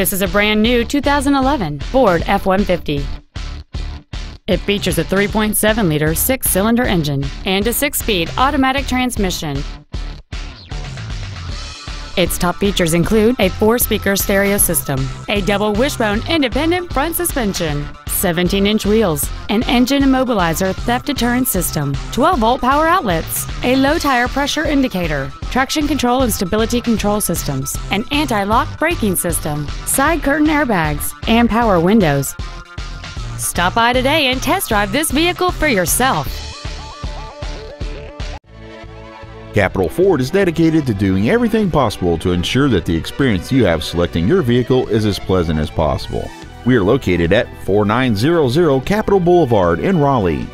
This is a brand new 2011 Ford F-150. It features a 3.7-liter six-cylinder engine and a six-speed automatic transmission. Its top features include a four-speaker stereo system, a double wishbone independent front suspension, 17-inch wheels, an engine immobilizer theft deterrent system, 12-volt power outlets, a low tire pressure indicator, traction control and stability control systems, an anti-lock braking system, side curtain airbags, and power windows. Stop by today and test drive this vehicle for yourself. Capital Ford is dedicated to doing everything possible to ensure that the experience you have selecting your vehicle is as pleasant as possible. We are located at 4900 Capital Boulevard in Raleigh.